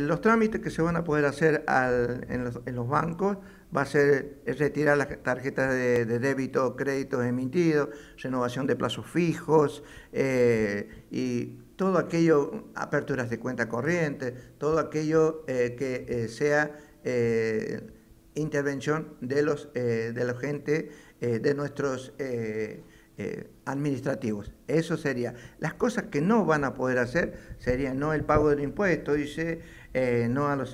Los trámites que se van a poder hacer en los bancos va a ser retirar las tarjetas de débito o créditos emitidos, renovación de plazos fijos y todo aquello, aperturas de cuenta corriente, todo aquello que sea intervención de la gente, de nuestros administrativos. Eso sería. Las cosas que no van a poder hacer serían no el pago del impuesto, dice, no a los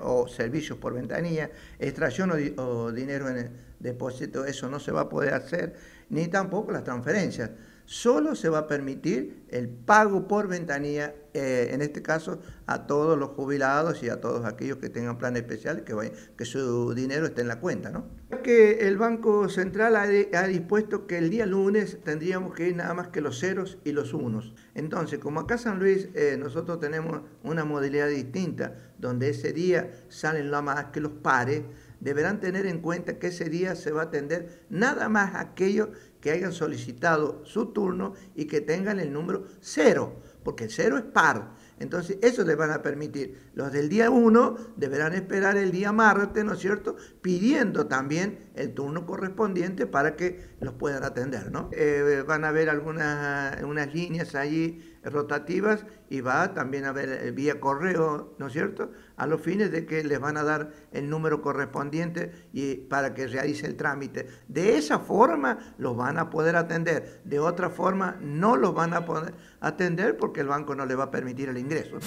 o servicios por ventanilla, extracción o dinero en el depósito, eso no se va a poder hacer, ni tampoco las transferencias. Solo se va a permitir el pago por ventanilla, en este caso a todos los jubilados y a todos aquellos que tengan planes especiales, que su dinero esté en la cuenta, ¿no? Que el Banco Central ha dispuesto que el día lunes tendríamos que ir nada más que los ceros y los unos. Entonces, como acá San Luis nosotros tenemos una modalidad distinta, donde ese día salen nada más que los pares, deberán tener en cuenta que ese día se va a atender nada más a aquellos que hayan solicitado su turno y que tengan el número cero, porque el cero es par. Entonces, eso les van a permitir. Los del día 1 deberán esperar el día martes, ¿no es cierto?, pidiendo también el turno correspondiente para que los puedan atender, ¿no? Van a haber unas líneas allí rotativas y va también a haber vía correo, ¿no es cierto?, a los fines de que les van a dar el número correspondiente y para que realice el trámite. De esa forma los van a poder atender. De otra forma no los van a poder atender porque el banco no les va a permitir el ingreso.